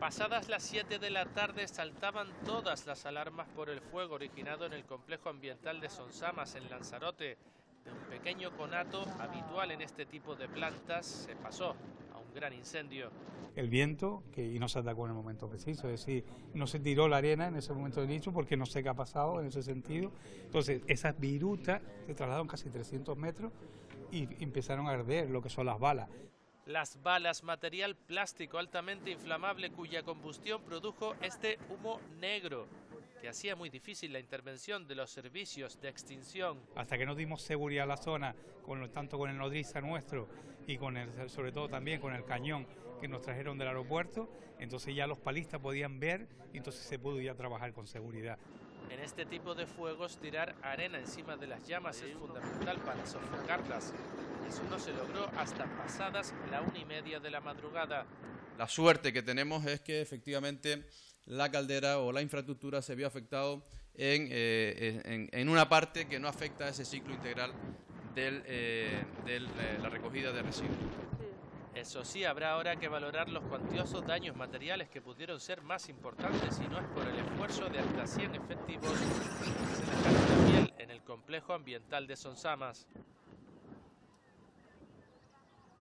Pasadas las 7 de la tarde saltaban todas las alarmas por el fuego originado en el complejo ambiental de Zonzamas, en Lanzarote. De un pequeño conato habitual en este tipo de plantas se pasó a un gran incendio. El viento, que nos atacó en el momento preciso, es decir, no se tiró la arena en ese momento del nicho porque no sé qué ha pasado en ese sentido. Entonces, esas virutas se trasladaron casi 300 metros y empezaron a arder lo que son las balas. Las balas, material plástico altamente inflamable cuya combustión produjo este humo negro, que hacía muy difícil la intervención de los servicios de extinción. Hasta que no dimos seguridad a la zona, tanto con el nodriza nuestro y sobre todo también con el cañón que nos trajeron del aeropuerto, entonces ya los palistas podían ver y entonces se pudo ya trabajar con seguridad. En este tipo de fuegos, tirar arena encima de las llamas es fundamental para sofocarlas. Eso no se logró hasta pasadas la 1:30 de la madrugada. La suerte que tenemos es que efectivamente la caldera o la infraestructura se vio afectado en una parte que no afecta a ese ciclo integral de la recogida de residuos. Eso sí, habrá ahora que valorar los cuantiosos daños materiales que pudieron ser más importantes si no es por el esfuerzo de hasta 100 efectivos que se dejaron la piel en el complejo ambiental de Zonzamas.